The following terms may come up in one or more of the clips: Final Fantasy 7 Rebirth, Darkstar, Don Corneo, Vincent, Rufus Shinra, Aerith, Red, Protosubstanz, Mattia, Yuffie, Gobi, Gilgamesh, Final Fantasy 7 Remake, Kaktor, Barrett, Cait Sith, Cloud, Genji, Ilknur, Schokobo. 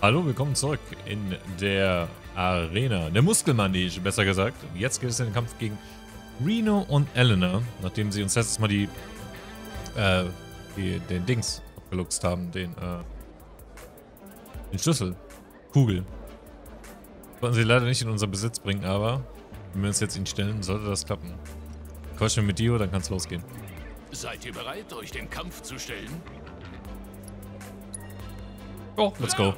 Hallo, willkommen zurück in der Arena, der Muskelmanege, besser gesagt. Jetzt geht es in den Kampf gegen Reno und Elena, nachdem sie uns letztes Mal den Dings abgeluchst haben, den Schlüssel, Kugel. Konnten sie leider nicht in unseren Besitz bringen, aber wenn wir uns jetzt ihn stellen, sollte das klappen. Quatschen wir mit Dio, dann kann es losgehen. Seid ihr bereit, euch dem Kampf zu stellen? Oh, let's go.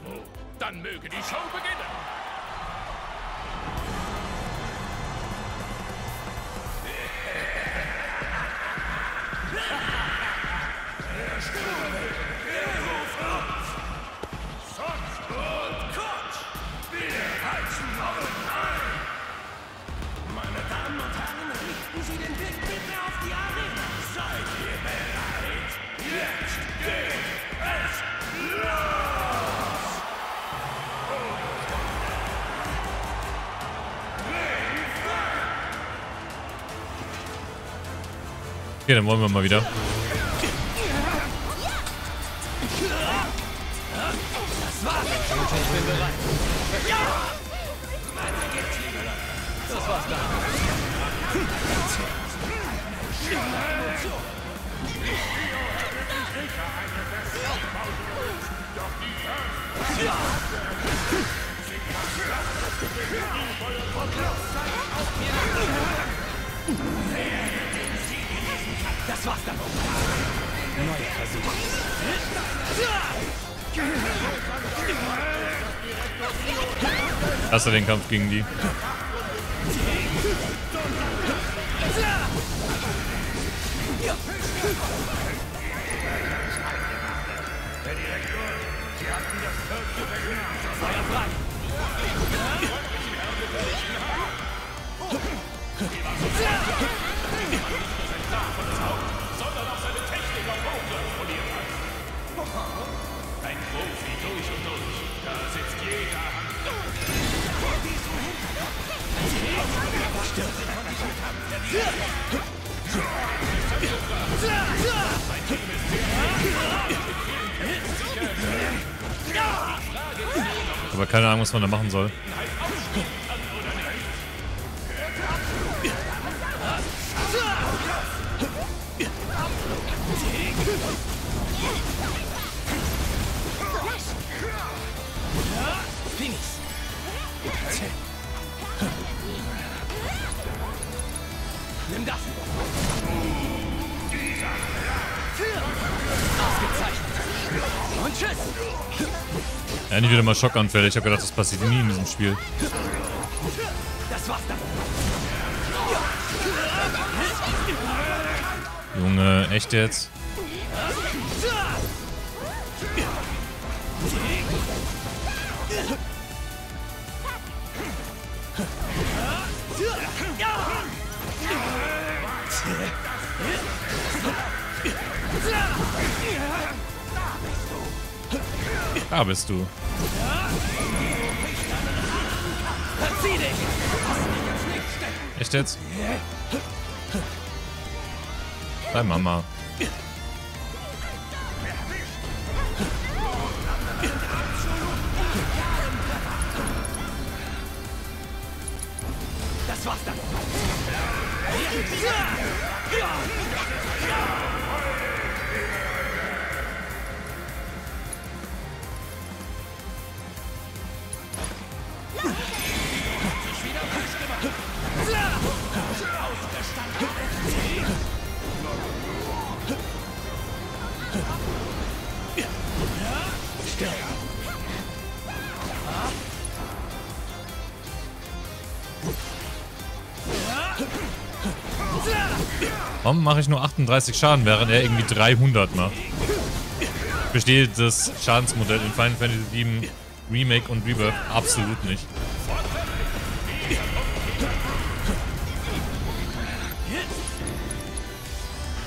Dann möge die Show beginnen. Meine Damen und Herren, richten Sie den Blick bitte auf die Arena. Seid ihr bereit? Jetzt geht es los! Okay, dann wollen wir mal wieder. Das war's dann. Neuer Versuch. Hast du den Kampf gegen die? Ein Profi durch und durch, da sitzt jeder Hand durch. Aber keine Ahnung, was man da machen soll. Nimm das! Ausgezeichnet! Und tschüss! Endlich wieder mal Schockanfälle. Ich habe gedacht, das passiert nie in diesem Spiel. Das war's dann! Junge, echt jetzt? Da bist du. Echt jetzt? Dein Mama. Das war's dann. Warum mache ich nur 38 Schaden, während er irgendwie 300 macht? Besteht das Schadensmodell in Final Fantasy 7 Remake und Rebirth absolut nicht.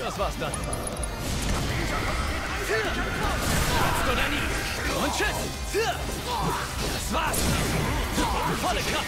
Das war's dann. Und tschüss. Das war's. Volle Kraft.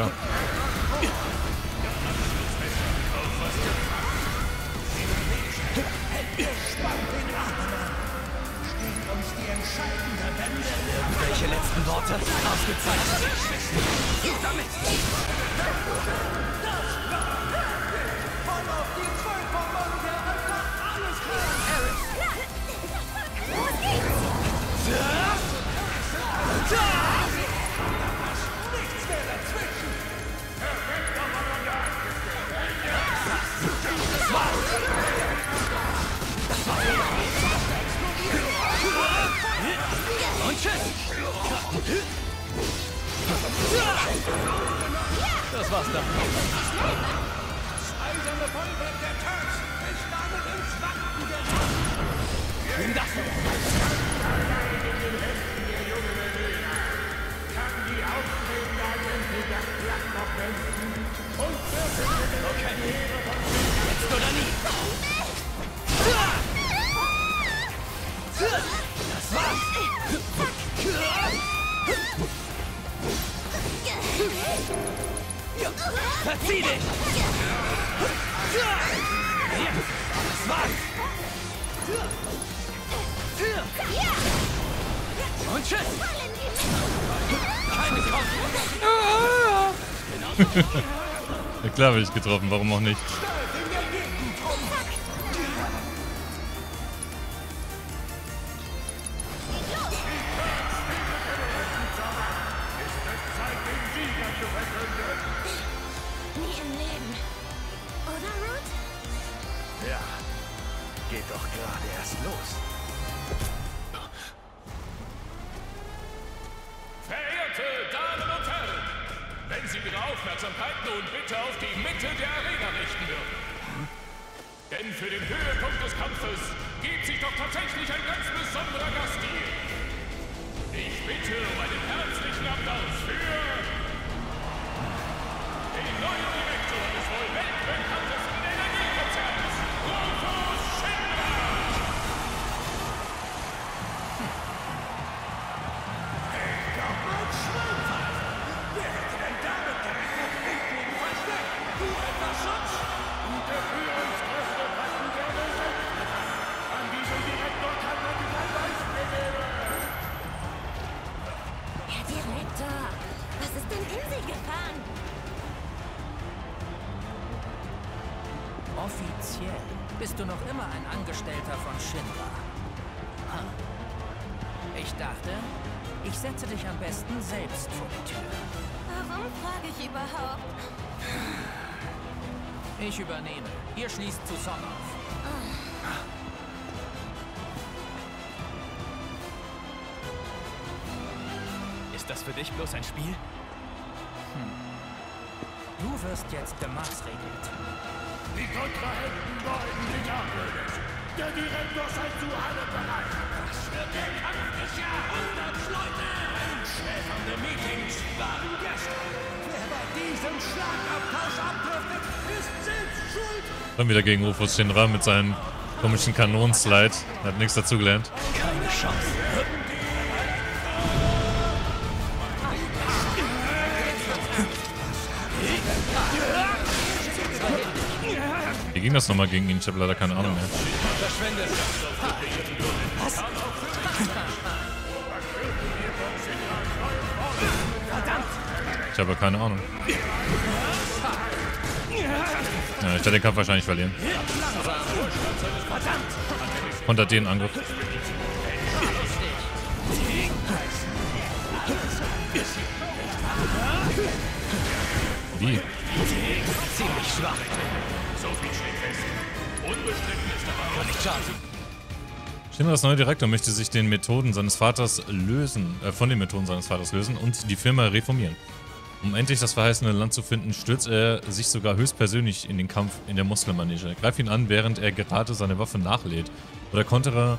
klar. Welche letzten Worte? Ausgezeichnet. Das war's dann. Eiserne Vollbreck der Turks entschlagen ins Wanken der Nacht. Nimm das! In den Resten der jungen Arena kann die Aufstehenden die das Blatt noch wenden und versuchen, okay. Jetzt oder nie! Das war's! Verzieh dich! Ja, das war's! Und tschüss! Keine Kopf! Ja klar bin ich getroffen, warum auch nicht? Bloß ein Spiel? Du wirst jetzt gemaßregelt. Die Kontrahenten wollen dich ablösen. Der Direktor scheint zu allem bereit. Das wird der Kampf des Jahrhunderts, Leute! Einschläfernde Meetings waren gestern. Wer bei diesem Schlagabtausch abdriftet, ist selbst schuld. Dann wieder gegen Rufus Shinra mit seinem komischen Kanonenslide. Er hat nichts dazugelernt. Keine Chance. Wie ging das nochmal gegen ihn? Ich habe leider keine Ahnung mehr. Was? Ich habe keine Ahnung. Ja, ich werde den Kampf wahrscheinlich verlieren. Unter den Angriff. Wie? Ziemlich schwach. So viel steht fest. Unbestritten ist aber auch nicht schade. Shinra, das neue Direktor, möchte sich den Methoden seines Vaters lösen, von den Methoden seines Vaters lösen und die Firma reformieren. Um endlich das verheißene Land zu finden, stürzt er sich sogar höchstpersönlich in den Kampf in der Muskelmanege. Greift ihn an, während er gerade seine Waffe nachlädt. Oder kontere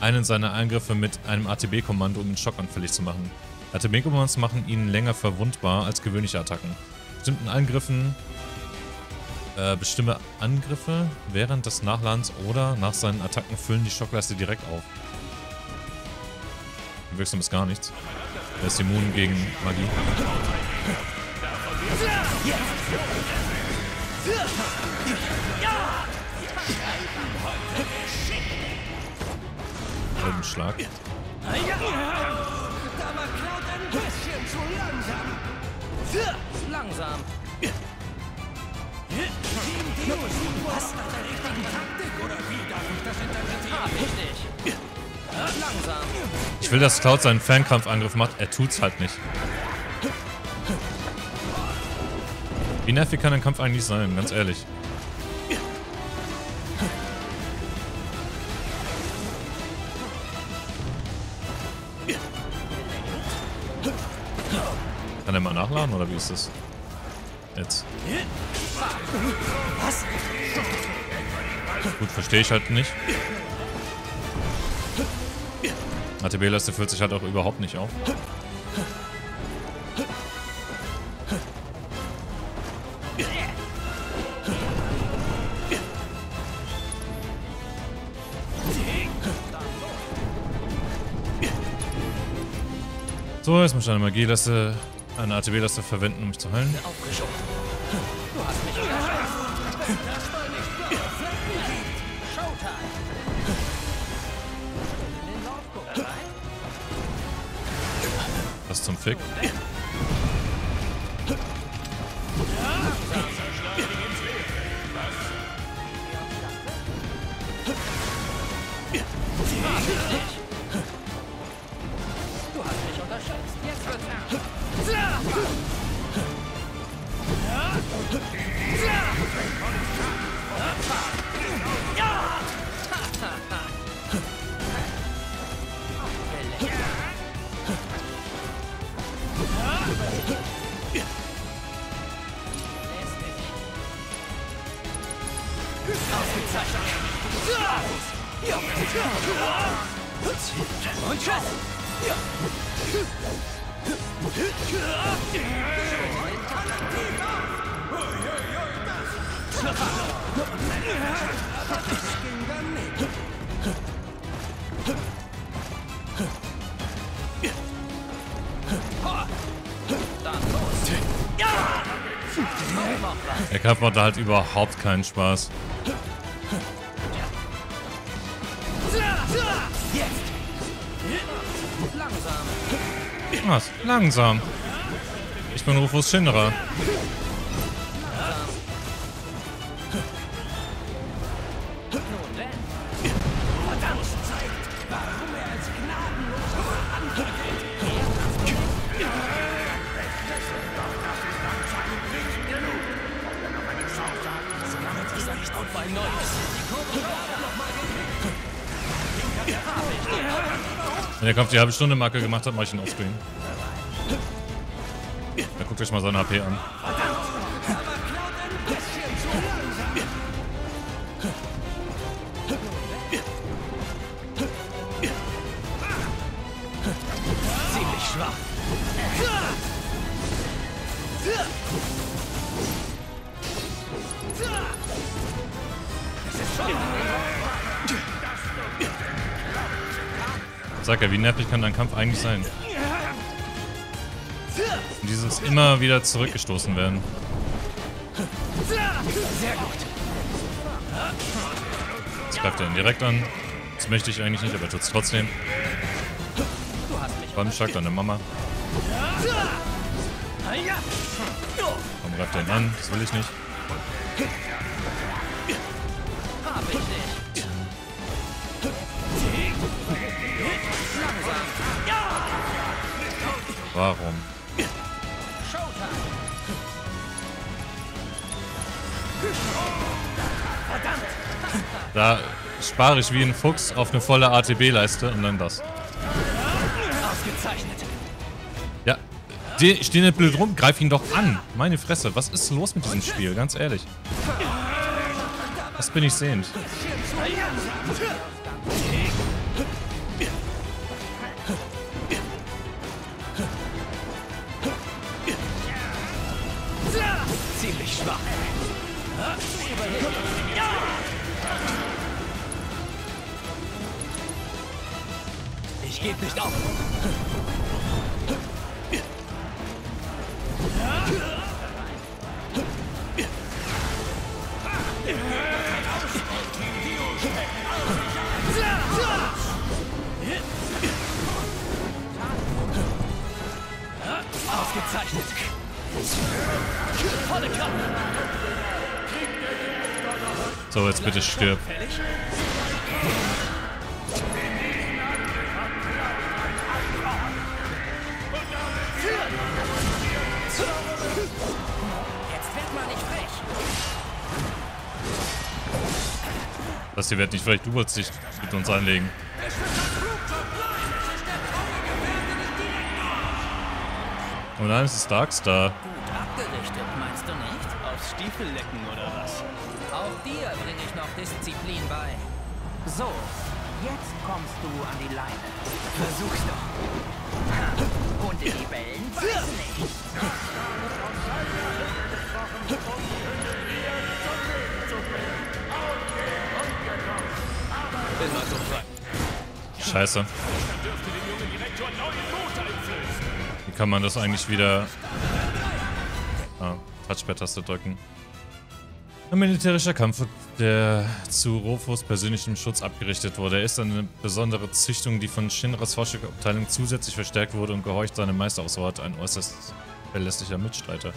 einen seiner Angriffe mit einem ATB-Kommando, um ihn schockanfällig zu machen. ATB-Kommandos machen ihn länger verwundbar als gewöhnliche Attacken. Bestimmten Angriffen bestimme Angriffe während des Nachladens oder nach seinen Attacken füllen die Schockleiste direkt auf. Wirksam ist gar nichts. Er ist immun gegen Magie. Schlag. Da war Cloud ein bisschen zu langsam. Langsam. Was? Nach der richtigen Taktik oder wie darf ich das interpretieren? Ah, richtig. Langsam. Ich will, dass Cloud seinen Fernkampfangriff macht. Er tut's halt nicht. Wie nervig kann ein Kampf eigentlich sein? Ganz ehrlich. Kann er mal nachladen oder wie ist das? Jetzt. Was? Gut, verstehe ich halt nicht. ATB lässt der 40 halt auch überhaupt nicht auf. So, jetzt muss ich eine Magie-Laste, eine ATB-Laste verwenden, um mich zu heilen. Was zum Fick? Der Kampf macht da halt überhaupt keinen Spaß. Was? Langsam. Ich bin Rufus Shinra. Wenn der Kampf die halbe Stunde Marke gemacht hat, mache ich ihn offscreen. Da guckt euch mal seine HP an. Ziemlich schwach. Sag ja, wie nervig kann dein Kampf eigentlich sein? Und dieses immer wieder zurückgestoßen werden. Jetzt greift er ihn direkt an. Das möchte ich eigentlich nicht, aber er tut es trotzdem. Beim Schlag deine Mama. Warum greift er ihn an? Das will ich nicht. Warum? Da spare ich wie ein Fuchs auf eine volle ATB-Leiste und dann das. Ja, ich stehe nicht blöd rum, greif ihn doch an. Meine Fresse, was ist los mit diesem Spiel? Ganz ehrlich. Das bin ich sehend. Ziemlich schwach. Ich gebe nicht auf. So, jetzt bitte stirb. Das hier wird nicht vielleicht, du wolltest dich mit uns anlegen. Oh nein, es ist Darkstar. Gut abgerichtet, meinst du nicht? Aufs Stiefel lecken oder was? Auch dir bringe ich noch Disziplin bei. So, jetzt kommst du an die Leine. Versuch's doch. Und in die Wellen weiß nicht. Scheiße. Wie kann man das eigentlich wieder... Ah, Touchpad-Taste drücken. Ein militärischer Kampf, der zu Rufus persönlichem Schutz abgerichtet wurde. Er ist eine besondere Züchtung, die von Shinras Forschungsabteilung zusätzlich verstärkt wurde und gehorcht seinem Meister aufs Wort, ein äußerst verlässlicher Mitstreiter.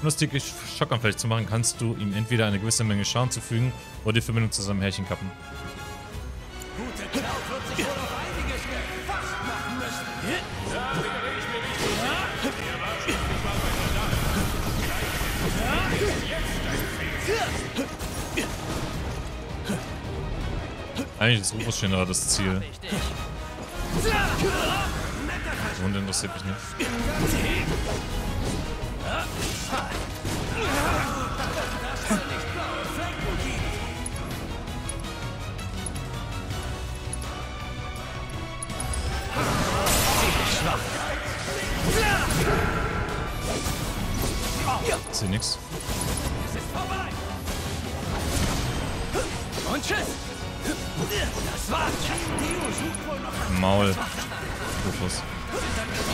Um das täglich schockanfällig zu machen, kannst du ihm entweder eine gewisse Menge Schaden zufügen oder die Verbindung zu seinem Härchen kappen. Gute Cloud wird sich wohl auf einige Stellen fast machen müssen. Da rede ich mir nicht so nach. Er war schon nicht mal bei Soldaten. Gleich ist jetzt ein Fehler. Eigentlich ist Rufus Shinra das Ziel. Und interessiert mich nicht. Ich sehe nix. Es ist vorbei. Und tschüss. Das war's. Maul. Rufus.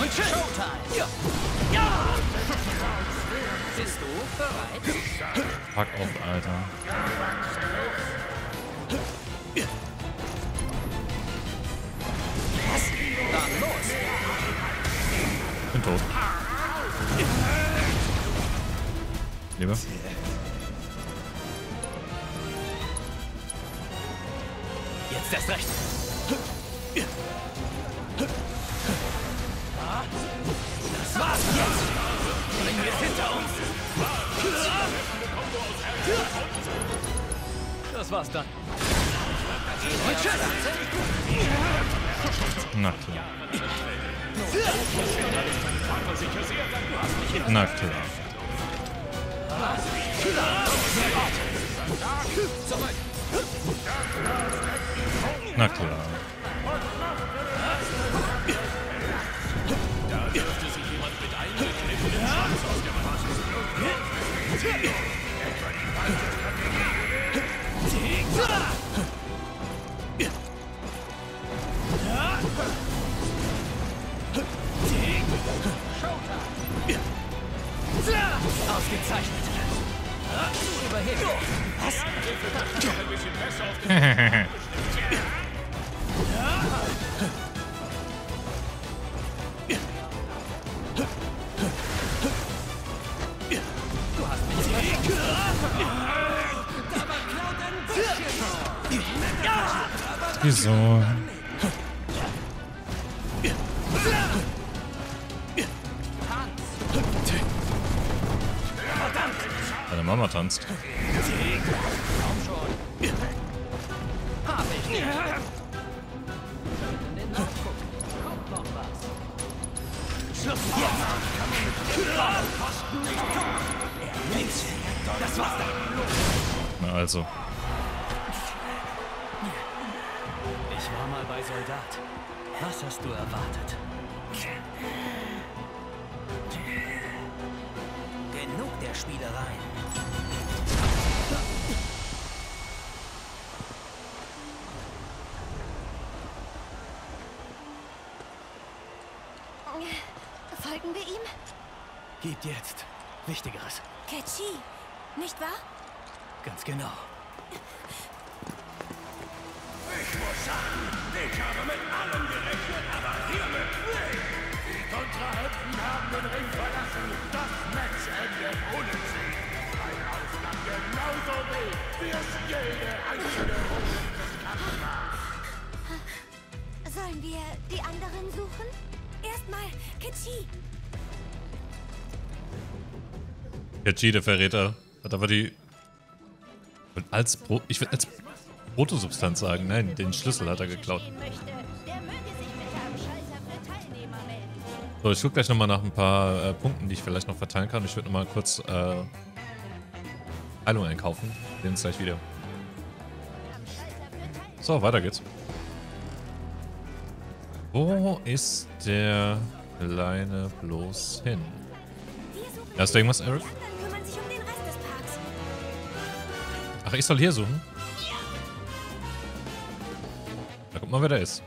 Und tschüss. Ja. Ja. Bist du bereit? Pack auf, Alter. Was? Dann los. Bin tot. Lieber. Jetzt erst recht. Das war's jetzt. Bringen wir es hinter uns. Das war's dann. Und tschüss. Na klar. Na klar. Na klar. Da dürfte sich jemand mit eingekniffenen Schwanz aus der Ausgezeichnet. Überhebung. Was? Ein bisschen besser auf den Du hast mich nicht. Wieso? Mama tanzt. Na also. Ich war mal bei Soldat. Was hast du erwartet? Genug der Spielereien. Folgen wir ihm? Gibt jetzt Wichtigeres. Ketschi, nicht wahr? Ganz genau. Ich muss sagen, ich habe mit allem gerechnet, aber hiermit nicht. Die Kontrahenten haben den Ring verlassen. Das Match endet ohne sie. Sollen wir die anderen suchen? Erstmal Kitschi. Kitschi, der Verräter, hat aber die... Ich würde als Protosubstanz sagen, nein, den Schlüssel hat er geklaut. So, ich gucke gleich nochmal nach ein paar Punkten, die ich vielleicht noch verteilen kann. Ich würde nochmal kurz Heilung einkaufen. Wir sehen uns gleich wieder. So, weiter geht's. Wo ist der Kleine bloß hin? Hast du irgendwas, Aerith? Ach, ich soll hier suchen? Da guck mal, wer da ist.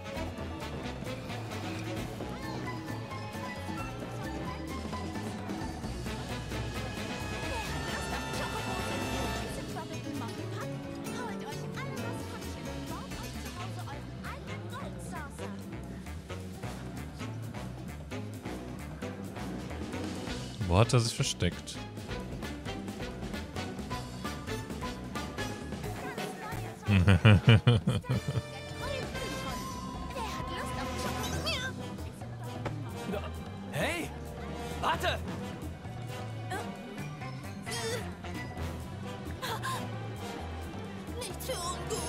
Wo hat er sich versteckt? Hey! Warte! Nicht für ungut!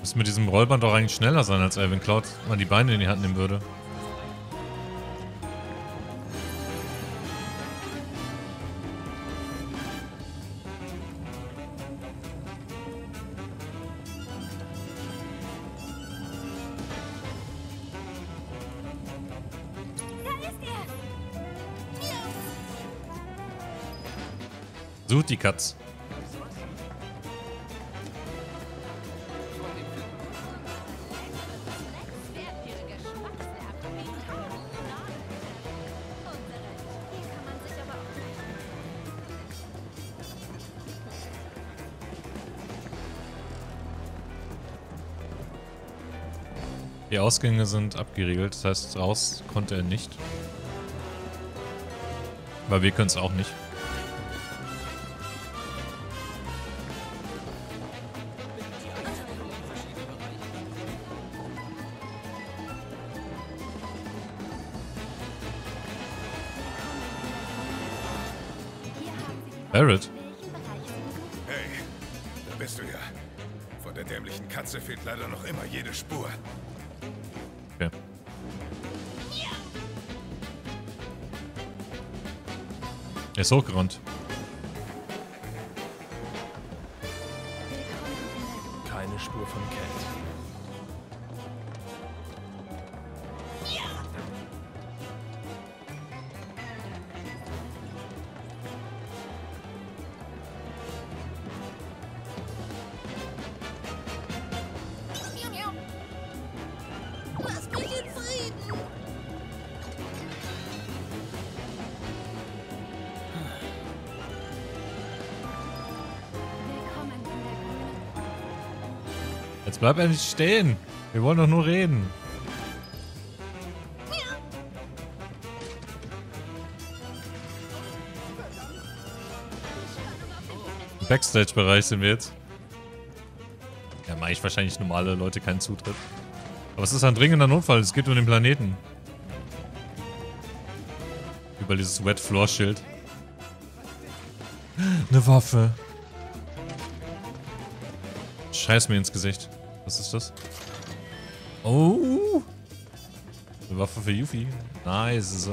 Muss mit diesem Rollband doch eigentlich schneller sein als wenn Cloud mal die Beine in die Hand nehmen würde. Sucht die Katz. Die Ausgänge sind abgeriegelt, das heißt, raus konnte er nicht. Aber wir können es auch nicht. Barrett? Hey, da bist du ja. Von der dämlichen Katze fehlt leider noch immer jede Spur. Okay. Er ist hochgerannt. Keine Spur von Cait. Jetzt bleib endlich stehen. Wir wollen doch nur reden. Im Backstage-Bereich sind wir jetzt. Ja, mache ich wahrscheinlich normale Leute keinen Zutritt. Aber es ist ein dringender Notfall. Es geht um den Planeten. Über dieses Wet-Floor-Schild. Eine Waffe. Scheiß mir ins Gesicht. Was ist das? Oh! Eine Waffe für Yuffie. Nice.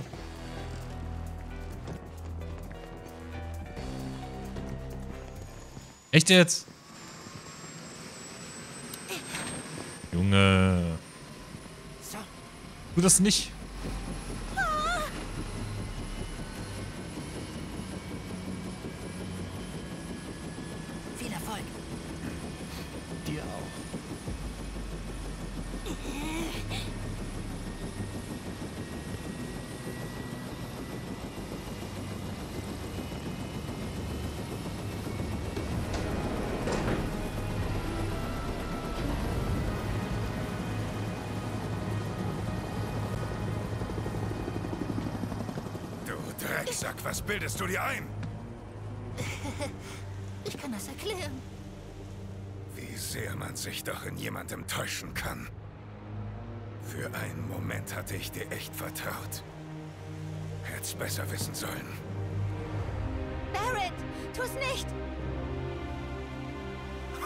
Echt jetzt? Junge. Tu das nicht. Dummsack, was bildest du dir ein? Ich kann das erklären. Wie sehr man sich doch in jemandem täuschen kann. Für einen Moment hatte ich dir echt vertraut. Hätt's besser wissen sollen. Barrett, tu's nicht!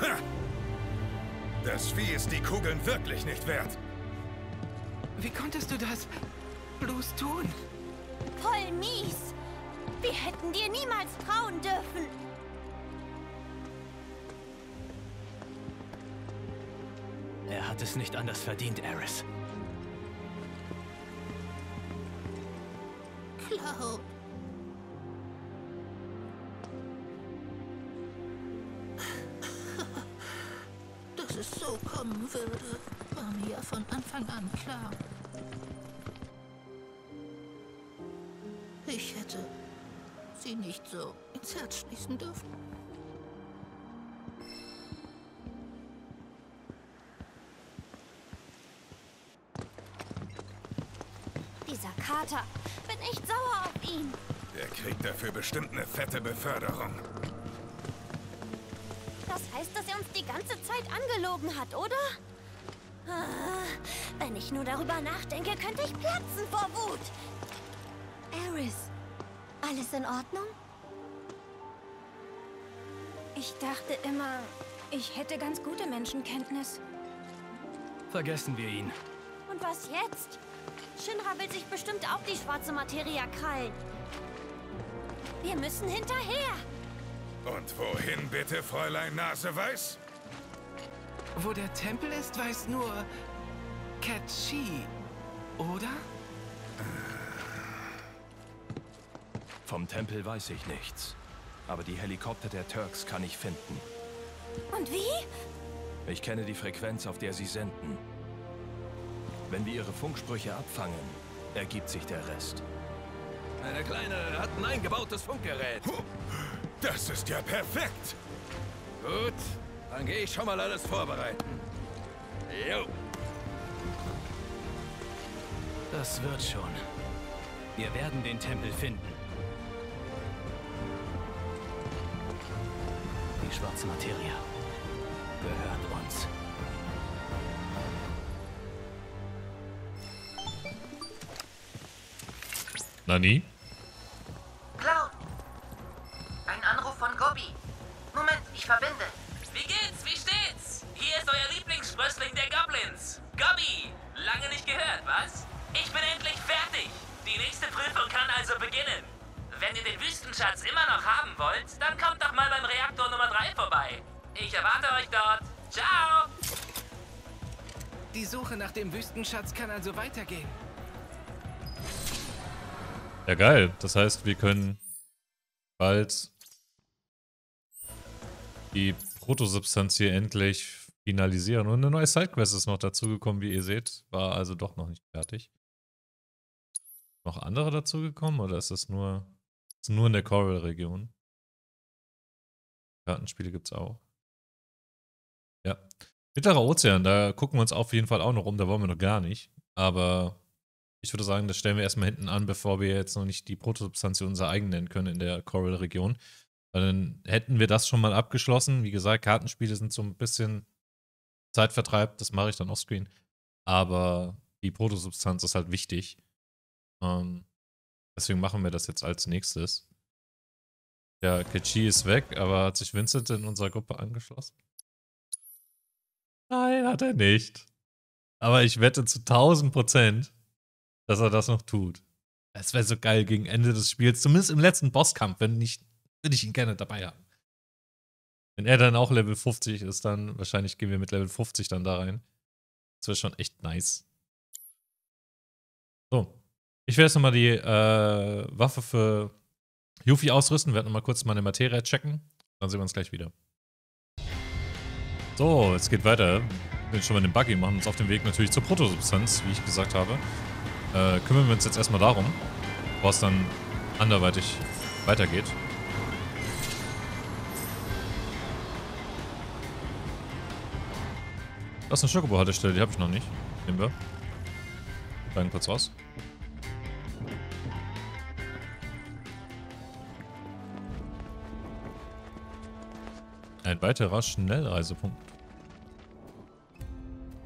Ha! Das Vieh ist die Kugeln wirklich nicht wert. Wie konntest du das bloß tun? Voll mies! Wir hätten dir niemals trauen dürfen! Er hat es nicht anders verdient, Aerith. Cloud. Dass es so kommen würde, war mir ja von Anfang an klar. Ich hätte sie nicht so ins Herz schließen dürfen. Dieser Kater. Bin echt sauer auf ihn. Der kriegt dafür bestimmt eine fette Beförderung. Das heißt, dass er uns die ganze Zeit angelogen hat, oder? Wenn ich nur darüber nachdenke, könnte ich platzen vor Wut. Aerith, alles in Ordnung? Ich dachte immer, ich hätte ganz gute Menschenkenntnis. Vergessen wir ihn. Und was jetzt? Shinra will sich bestimmt auch die schwarze Materie krallen. Wir müssen hinterher. Und wohin bitte, Fräulein Naseweiß? Wo der Tempel ist, weiß nur Cait Sith, oder? Vom Tempel weiß ich nichts. Aber die Helikopter der Turks kann ich finden. Und wie? Ich kenne die Frequenz, auf der sie senden. Wenn wir ihre Funksprüche abfangen, ergibt sich der Rest. Eine Kleine hat ein eingebautes Funkgerät. Das ist ja perfekt. Gut, dann gehe ich schon mal alles vorbereiten. Jo. Das wird schon. Wir werden den Tempel finden. Die schwarze Materie gehört uns. Nani? Cloud! Ein Anruf von Gobi. Moment, ich verbinde. Wie geht's? Wie steht's? Hier ist euer Lieblingssprössling der Goblins. Gobi! Lange nicht gehört, was? Ich bin endlich fertig! Die nächste Prüfung kann also beginnen. Wenn ihr den Wüstenschatz immer noch haben wollt, dann kommt doch mal beim Reaktor Nummer 3 vorbei. Ich erwarte euch dort. Ciao! Die Suche nach dem Wüstenschatz kann also weitergehen. Ja, geil. Das heißt, wir können bald die Protosubstanz hier endlich finalisieren. Und eine neue Sidequest ist noch dazugekommen, wie ihr seht. War also doch noch nicht fertig. Noch andere dazugekommen oder ist das nur in der Coral-Region? Kartenspiele gibt es auch. Ja. Mittlerer Ozean, da gucken wir uns auf jeden Fall auch noch um. Da wollen wir noch gar nicht. Aber... ich würde sagen, das stellen wir erstmal hinten an, bevor wir jetzt noch nicht die Protosubstanz unser eigen nennen können in der Coral-Region. Dann hätten wir das schon mal abgeschlossen. Wie gesagt, Kartenspiele sind so ein bisschen Zeitvertreib. Das mache ich dann offscreen. Aber die Protosubstanz ist halt wichtig. Deswegen machen wir das jetzt als nächstes. Ja, Kechi ist weg, aber hat sich Vincent in unserer Gruppe angeschlossen? Nein, hat er nicht. Aber ich wette zu 1000%. Dass er das noch tut. Es wäre so geil gegen Ende des Spiels, zumindest im letzten Bosskampf, wenn nicht, würde ich ihn gerne dabei haben. Wenn er dann auch Level 50 ist, dann wahrscheinlich gehen wir mit Level 50 dann da rein. Das wäre schon echt nice. So. Ich werde jetzt nochmal die Waffe für Yuffie ausrüsten, werde nochmal kurz meine Materie checken. Dann sehen wir uns gleich wieder. So, es geht weiter. Wir sind schon mal in den Buggy, machen uns auf den Weg natürlich zur Protosubstanz, wie ich gesagt habe. Kümmern wir uns jetzt erstmal darum, was dann anderweitig weitergeht. Das ist eine Schokobo-Haltestelle, die habe ich noch nicht. Nehmen wir. Bleiben kurz raus. Ein weiterer Schnellreisepunkt.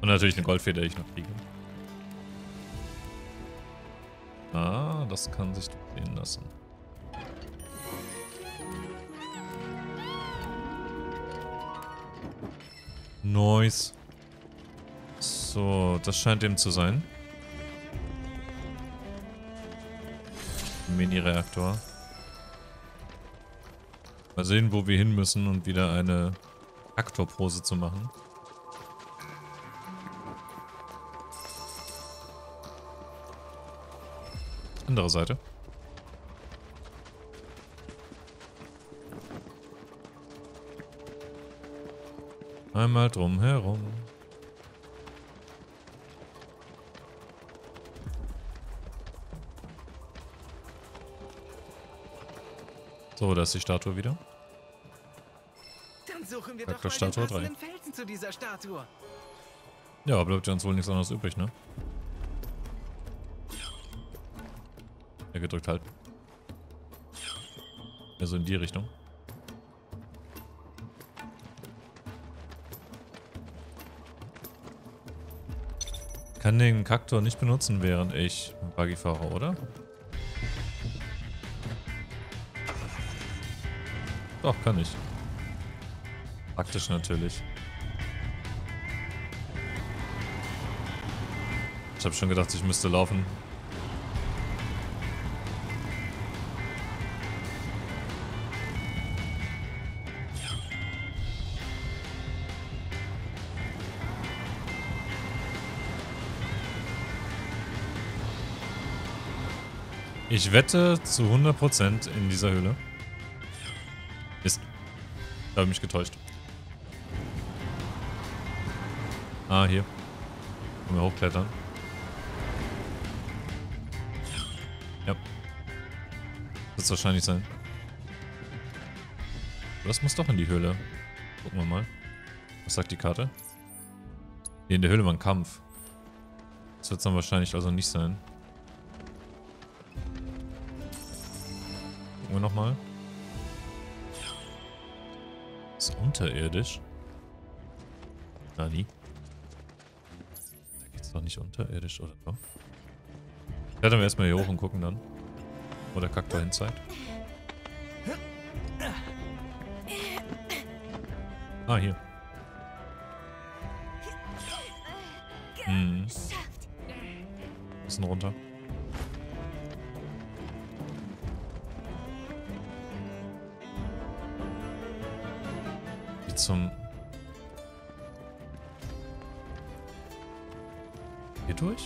Und natürlich eine Goldfeder, die ich noch kriege. Ah, das kann sich sehen lassen. Nice. So, das scheint eben zu sein. Mini-Reaktor. Mal sehen, wo wir hin müssen, um wieder eine Aktorpose zu machen. Andere Seite. Einmal drumherum. So, da ist die Statue wieder. Dann suchen wir doch mal den passenden Felsen zu dieser Statue. Ja, bleibt ja uns wohl nichts anderes übrig, ne? Ja, gedrückt halt. Also in die Richtung. Kann den Kaktor nicht benutzen, während ich Buggy fahre, oder? Doch, kann ich. Praktisch natürlich. Ich habe schon gedacht, ich müsste laufen. Ich wette zu 100% in dieser Höhle. Mist. Ich habe mich getäuscht. Ah, hier. Können wir hochklettern. Ja. Wird es wahrscheinlich sein. Das muss doch in die Höhle. Gucken wir mal. Was sagt die Karte? Nee, in der Höhle war ein Kampf. Das wird es dann wahrscheinlich also nicht sein. Gucken wir nochmal. Ist unterirdisch? Nani? Da geht's doch nicht unterirdisch, oder doch? Klettern wir erstmal hier hoch und gucken dann. Wo der Kaktor hin zeigt. Ah, hier. Hm. Bisschen runter. Hier durch?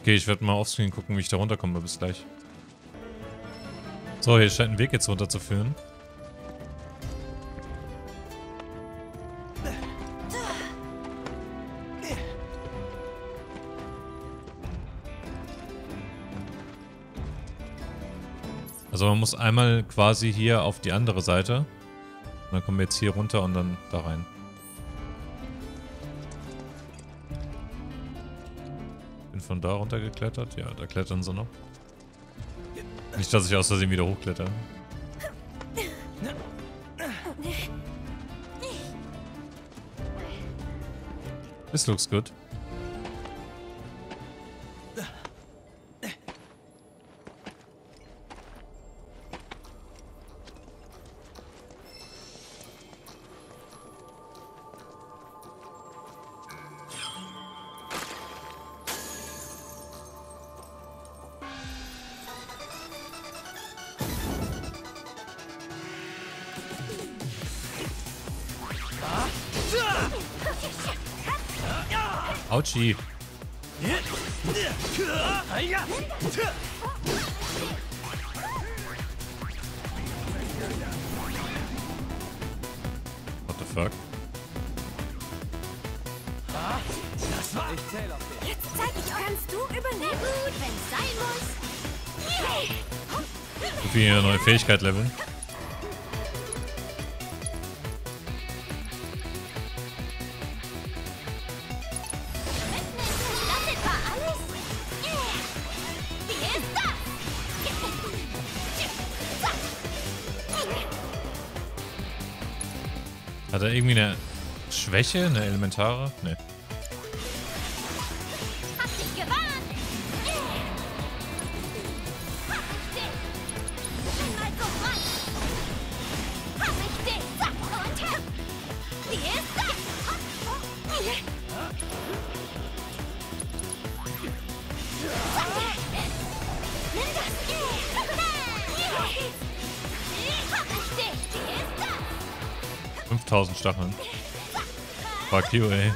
Okay, ich werde mal offscreen gucken, wie ich da runterkomme. Bis gleich. So, hier scheint ein Weg jetzt runterzuführen. Also man muss einmal quasi hier auf die andere Seite. Und dann kommen wir jetzt hier runter und dann da rein. Bin von da runter geklettert. Ja, da klettern sie noch. Nicht, dass ich aus Versehen wieder hochkletter. This looks good. Autschi. What the fuck? Das war ich zähl auf dich. Jetzt zeig ich euch, kannst du übernehmen, wenn's sein muss. Wie eine neue Fähigkeit leveln. Hat er irgendwie eine Schwäche? Eine elementare? Nee. Stacheln. Fuck you, ey.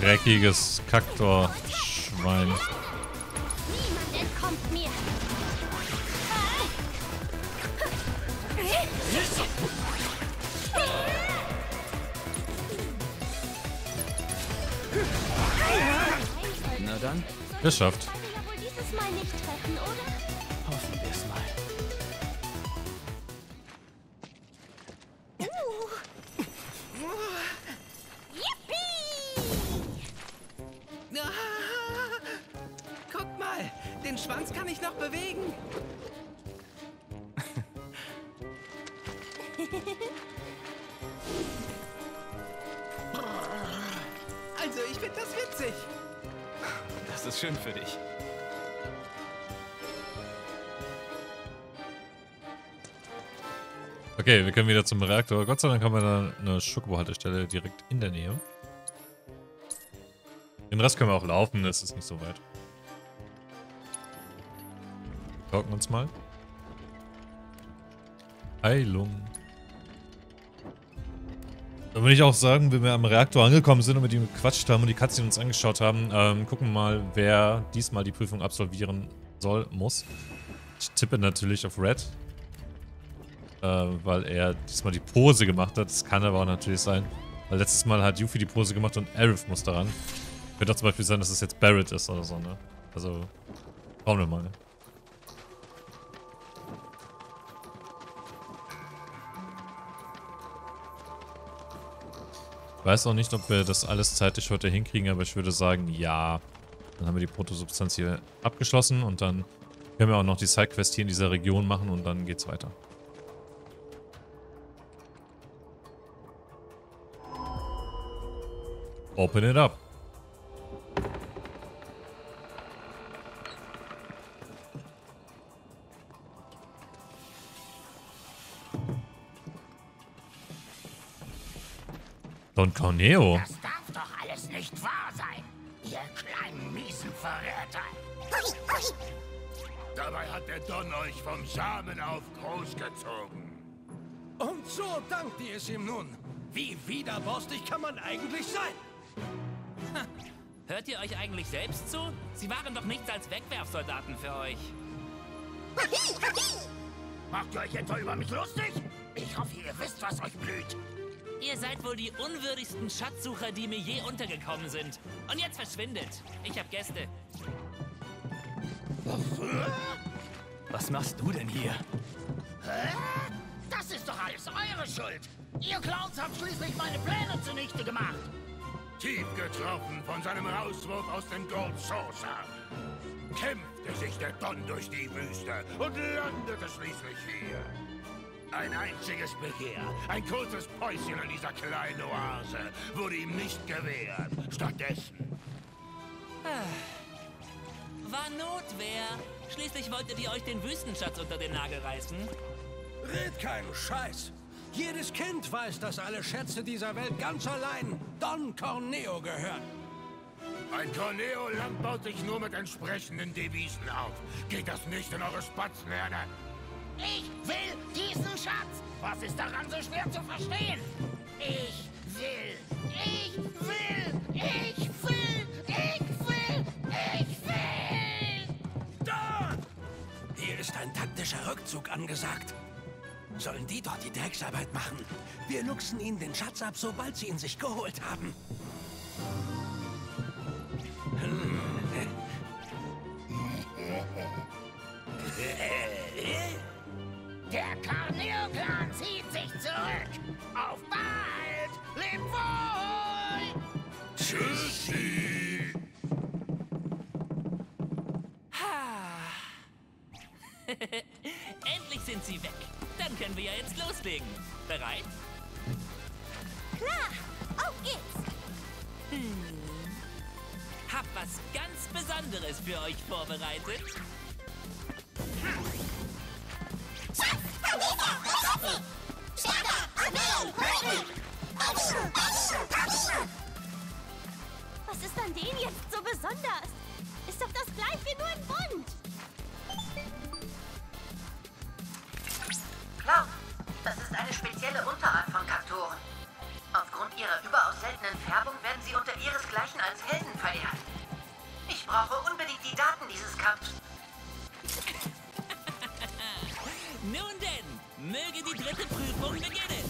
Dreckiges Kaktor-Schwein. Niemand entkommt mir. Na dann. Geschafft. Okay, wir können wieder zum Reaktor. Gott sei Dank haben wir da eine Schokobo-Haltestelle direkt in der Nähe. Den Rest können wir auch laufen, das ist nicht so weit. Gucken uns mal. Heilung. Da würde ich auch sagen, wenn wir am Reaktor angekommen sind und mit ihm gequatscht haben und die Katzen uns angeschaut haben, gucken wir mal, wer diesmal die Prüfung absolvieren soll, muss. Ich tippe natürlich auf Red. Weil er diesmal die Pose gemacht hat. Das kann aber auch natürlich sein. Weil letztes Mal hat Yuffie die Pose gemacht und Aerith muss daran. Könnte auch zum Beispiel sein, dass es jetzt Barrett ist oder so, ne? Also, schauen wir mal. Ne? Ich weiß auch nicht, ob wir das alles zeitlich heute hinkriegen, aber ich würde sagen, ja. Dann haben wir die Protosubstanz hier abgeschlossen und dann können wir auch noch die Sidequest hier in dieser Region machen und dann geht's weiter. Open it up. Don Corneo. Das darf doch alles nicht wahr sein, ihr kleinen miesen Verräter. Dabei hat der Don euch vom Samen auf großgezogen. Und so dankt ihr es ihm nun. Wie widerborstig kann man eigentlich sein? Hört ihr euch eigentlich selbst zu? Sie waren doch nichts als Wegwerfsoldaten für euch. Macht ihr euch etwa über mich lustig? Ich hoffe, ihr wisst, was euch blüht. Ihr seid wohl die unwürdigsten Schatzsucher, die mir je untergekommen sind. Und jetzt verschwindet. Ich hab Gäste. Was machst du denn hier? Das ist doch alles eure Schuld. Ihr Clowns habt schließlich meine Pläne zunichte gemacht. Tief getroffen von seinem Rauswurf aus dem Gold Saucer, kämpfte sich der Don durch die Wüste und landete schließlich hier. Ein einziges Begehr, ein kurzes Päuschen in dieser kleinen Oase, wurde ihm nicht gewährt. Stattdessen... War Notwehr. Schließlich wolltet ihr euch den Wüstenschatz unter den Nagel reißen. Red keinen Scheiß. Jedes Kind weiß, dass alle Schätze dieser Welt ganz allein Don Corneo gehören. Ein Corneo-Land baut sich nur mit entsprechenden Devisen auf. Geht das nicht in eure Spatzenherde? Ich will diesen Schatz! Was ist daran so schwer zu verstehen? Ich will! Ich will! Ich will! Ich will! Ich will! Da! Hier ist ein taktischer Rückzug angesagt. Sollen die dort die Drecksarbeit machen? Wir luchsen ihnen den Schatz ab, sobald sie ihn sich geholt haben. Der Corneo-Clan zieht sich zurück. Auf bald! Leb wohl! Tschüssi! Endlich sind sie weg. Dann können wir ja jetzt loslegen. Bereit? Klar! Auf geht's! Hab was ganz Besonderes für euch vorbereitet. Was ist an denen jetzt so besonders? Ist doch das gleiche, nur im Bund. Cloud, das ist eine spezielle Unterart von Kaktoren. Aufgrund ihrer überaus seltenen Färbung werden sie unter ihresgleichen als Helden verehrt. Ich brauche unbedingt die Daten dieses Kampfs. Nun denn, möge die dritte Prüfung beginnen.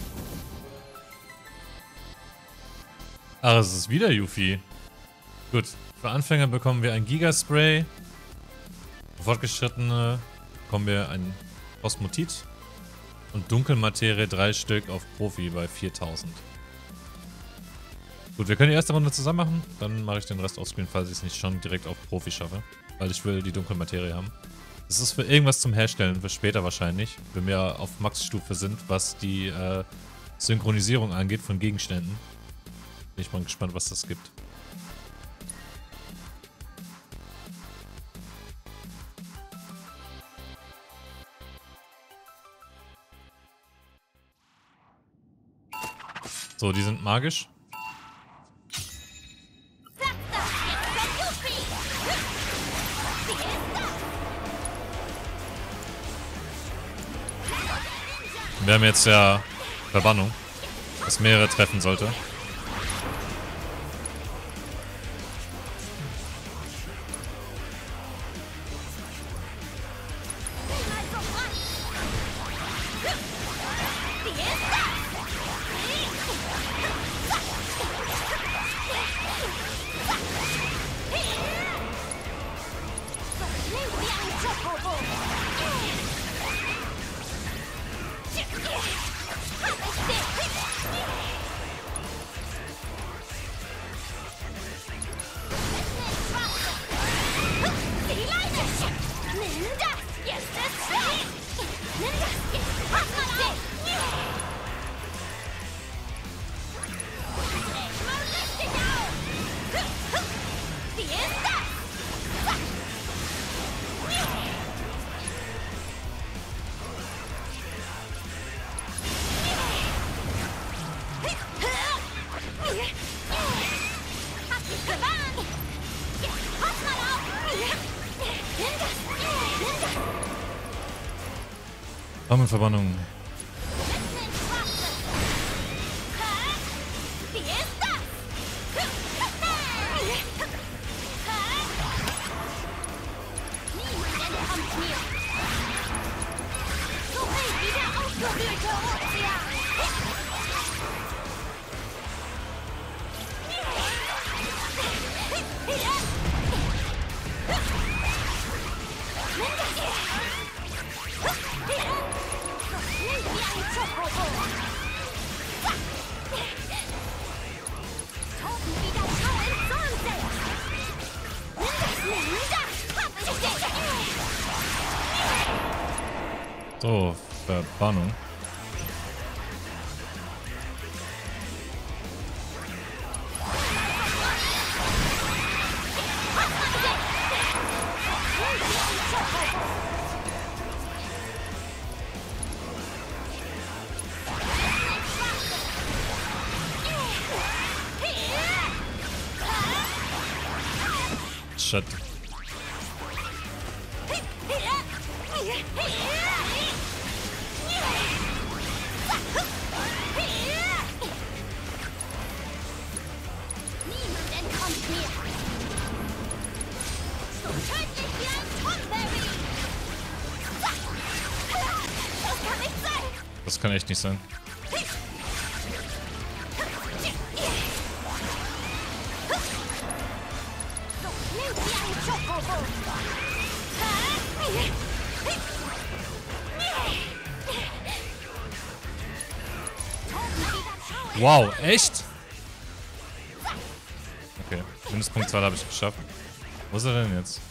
Ach, es ist wieder Yuffie. Gut, für Anfänger bekommen wir ein Gigaspray. Für Fortgeschrittene bekommen wir ein Osmotit. Und Dunkelmaterie 3 Stück auf Profi bei 4000. Gut, wir können die erste Runde zusammen machen. Dann mache ich den Rest offscreen, falls ich es nicht schon direkt auf Profi schaffe. Weil ich will die Dunkelmaterie haben. Das ist für irgendwas zum Herstellen, für später wahrscheinlich, wenn wir auf Max-Stufe sind, was die Synchronisierung angeht von Gegenständen. Bin ich mal gespannt, was das gibt. So, die sind magisch. Wir haben jetzt ja Verbannung, dass mehrere treffen sollte. Verbannung. So, Verbannung. shit. Das kann echt nicht sein. Wow, echt? Okay, Mindestpunkt 2 habe ich geschafft. Wo ist er denn jetzt?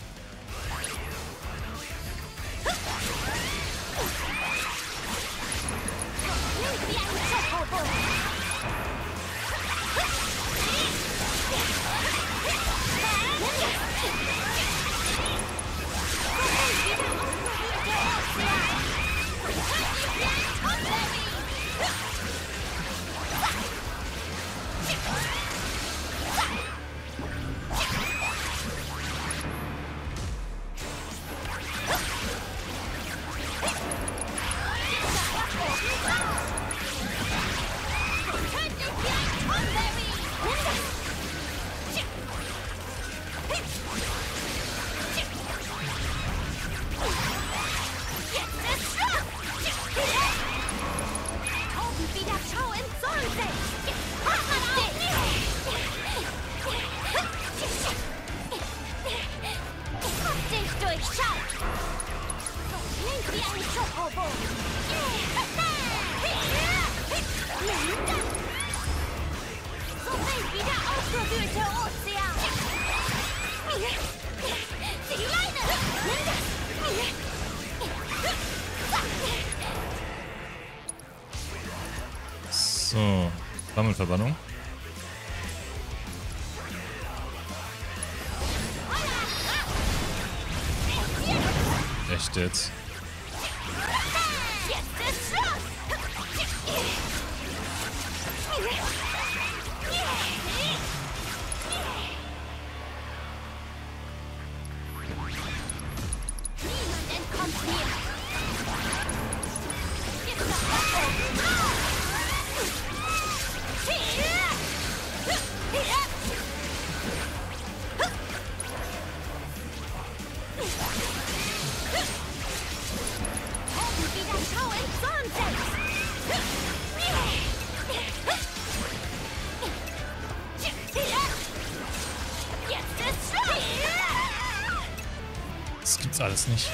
So, Sammelverbannung. Echt jetzt? Das gibt's alles nicht.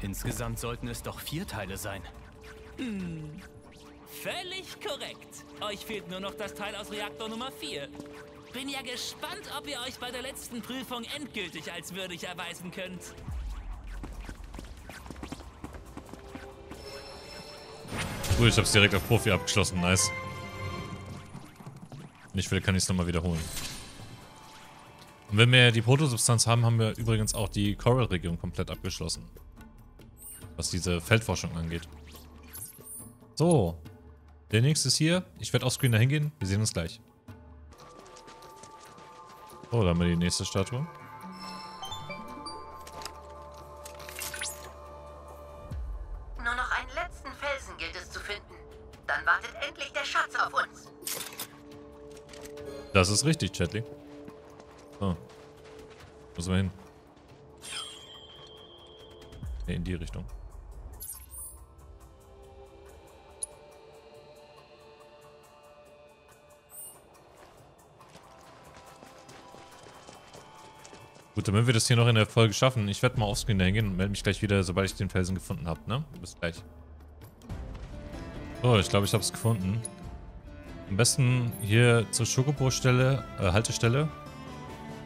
Insgesamt sollten es doch 4 Teile sein. Hm. Völlig korrekt. Euch fehlt nur noch das Teil aus Reaktor Nummer 4. Bin ja gespannt, ob ihr euch bei der letzten Prüfung endgültig als würdig erweisen könnt. Cool, ich hab's direkt auf Profi abgeschlossen. Nice. Wenn ich will, kann ich es nochmal wiederholen. Und wenn wir die Protosubstanz haben, haben wir übrigens auch die Coral-Region komplett abgeschlossen. Was diese Feldforschung angeht. So. Der nächste ist hier. Ich werde offscreen da hingehen. Wir sehen uns gleich. So, da haben wir die nächste Statue. Nur noch einen letzten Felsen gilt es zu finden. Dann wartet endlich der Schatz auf uns. Das ist richtig, Chatley. So. Müssen wir hin. Ne, in die Richtung. Gut, damit wir das hier noch in der Folge schaffen, ich werde mal offscreen dahin gehen und melde mich gleich wieder, sobald ich den Felsen gefunden habe, ne? Bis gleich. So, ich glaube, ich habe es gefunden. Am besten hier zur Schokobo-Haltestelle.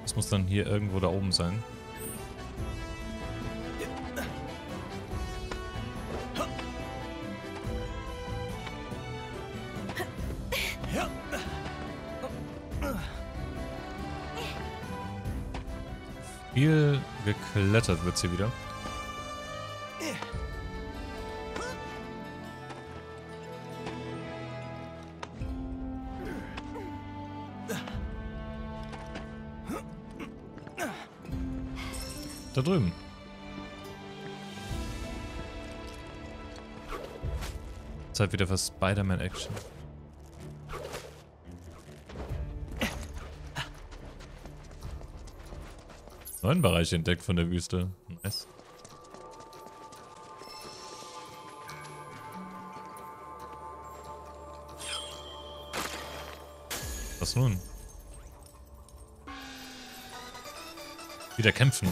Das muss dann hier irgendwo da oben sein. Viel geklettert wird hier wieder. Da drüben. Zeit wieder für Spider-Man-Action. Neuen Bereich entdeckt von der Wüste. Nice. Was nun? Wieder kämpfen.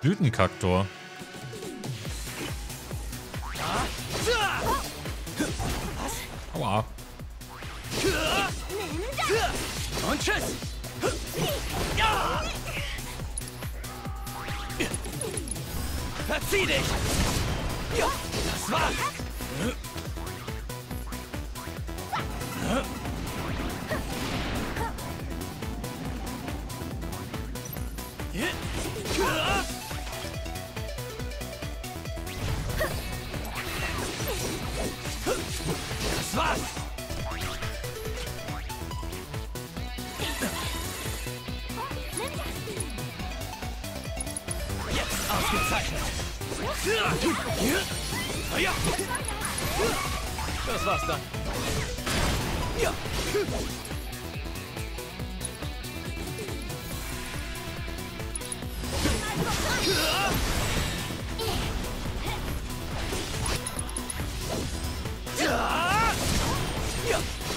Blütenkaktor. Aua. Und tschüss. Verzieh dich. Das war's. Das war's dann. Ja.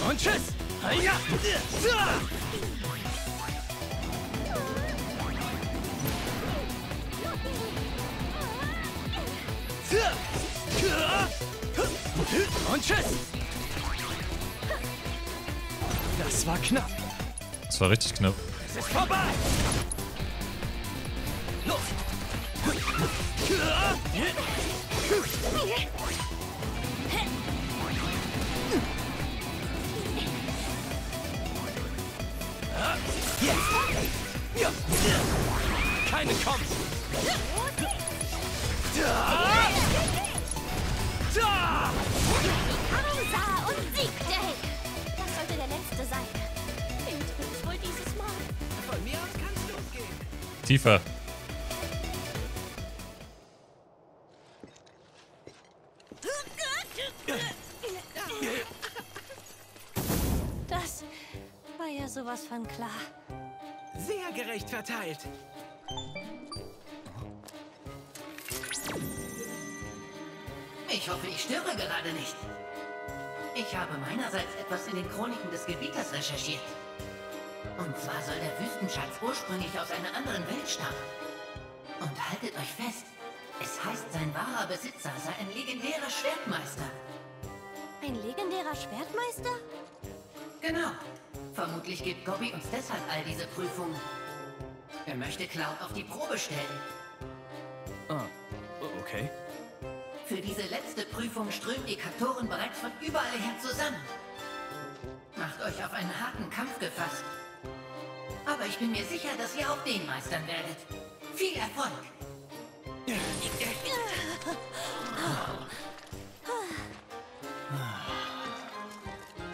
Und tschüss. Ja. Und tschüss! Das war knapp. Das war richtig knapp. Es ist vorbei! Los! Jetzt! Keine kommt! Da! Ansa und Sieg, der Heck. Das sollte der letzte sein. Wem trifft's wohl dieses Mal? Von mir aus kann's losgehen. Tiefer. Das war ja sowas von klar. Sehr gerecht verteilt. Ich hoffe, ich störe gerade nicht. Ich habe meinerseits etwas in den Chroniken des Gebieters recherchiert. Und zwar soll der Wüstenschatz ursprünglich aus einer anderen Welt stammen. Und haltet euch fest, es heißt, sein wahrer Besitzer sei ein legendärer Schwertmeister. Ein legendärer Schwertmeister? Genau. Vermutlich gibt Gobi uns deshalb all diese Prüfungen. Er möchte Cloud auf die Probe stellen. Ah, okay. Für diese letzte Prüfung strömen die Kaktoren bereits von überall her zusammen. Macht euch auf einen harten Kampf gefasst. Aber ich bin mir sicher, dass ihr auch den meistern werdet. Viel Erfolg!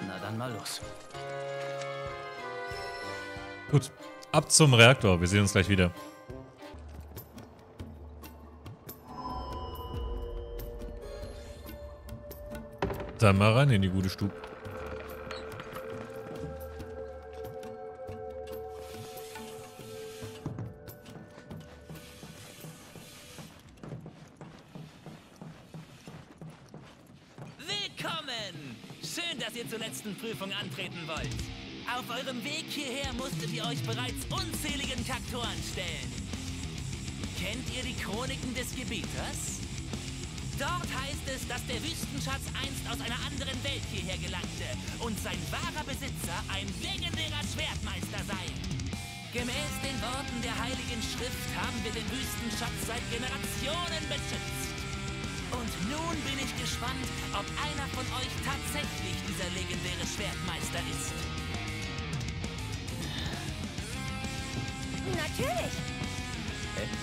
Na dann mal los. Gut, ab zum Reaktor. Wir sehen uns gleich wieder. Dann mal rein in die gute Stube. Willkommen! Schön, dass ihr zur letzten Prüfung antreten wollt. Auf eurem Weg hierher musstet ihr euch bereits unzähligen Kaktoren stellen. Kennt ihr die Chroniken des Gebieters? Dort heißt es, dass der Wüstenschatz einst aus einer anderen Welt hierher gelangte und sein wahrer Besitzer ein legendärer Schwertmeister sei. Gemäß den Worten der Heiligen Schrift haben wir den Wüstenschatz seit Generationen beschützt. Und nun bin ich gespannt, ob einer von euch tatsächlich dieser legendäre Schwertmeister ist. Natürlich! Okay.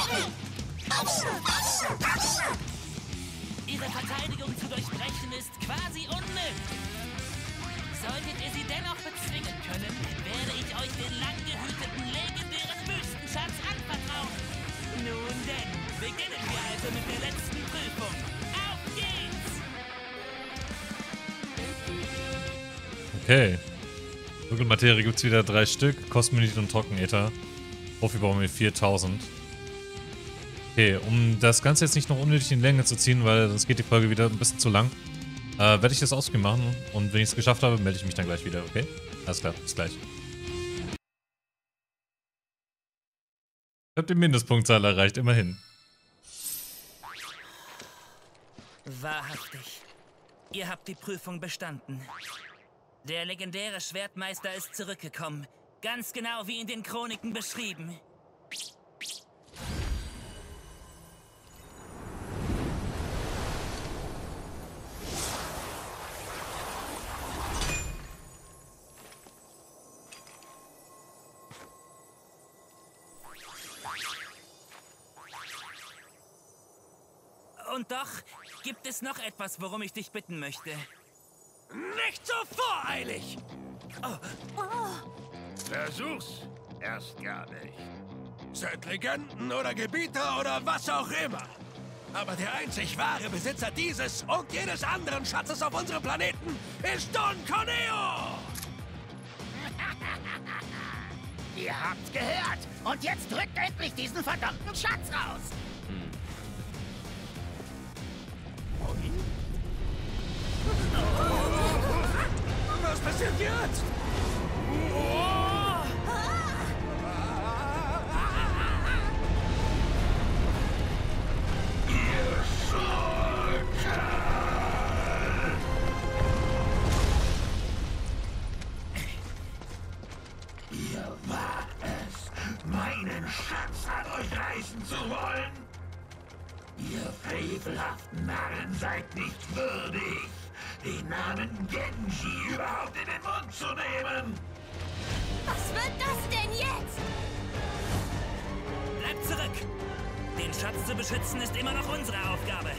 Ich mach das schon. Ihre Verteidigung zu durchbrechen ist quasi unnötig. Solltet ihr sie dennoch bezwingen können, werde ich euch den lang gehüteten legendären Wüstenschatz anvertrauen. Nun denn, beginnen wir also mit der letzten Prüfung. Auf geht's! Okay. Dunkelmaterie gibt's wieder 3 Stück, Kosmonit und Trockenäther. Profibaum mit 4000. Okay, um das Ganze jetzt nicht noch unnötig in Länge zu ziehen, weil sonst geht die Folge wieder ein bisschen zu lang, werde ich das Ausspiel machen und wenn ich es geschafft habe, melde ich mich dann gleich wieder, okay? Alles klar, bis gleich. Ich habe die Mindestpunktzahl erreicht, immerhin. Wahrhaftig. Ihr habt die Prüfung bestanden. Der legendäre Schwertmeister ist zurückgekommen, ganz genau wie in den Chroniken beschrieben. Und doch gibt es noch etwas, worum ich dich bitten möchte. Nicht so voreilig! Oh. Oh. Versuch's erst gar nicht. Seid Legenden oder Gebieter oder was auch immer. Aber der einzig wahre Besitzer dieses und jedes anderen Schatzes auf unserem Planeten ist Don Corneo! Ihr habt's gehört! Und jetzt drückt endlich diesen verdammten Schatz raus! Was passiert jetzt? Ihr Schurken! Ihr wart es, meinen Schatz an euch reißen zu wollen? Ihr frevelhaften Narren seid nicht würdig, den Namen Genji überhaupt in den Mund zu nehmen! Was wird das denn jetzt? Bleibt zurück! Den Schatz zu beschützen ist immer noch unsere Aufgabe!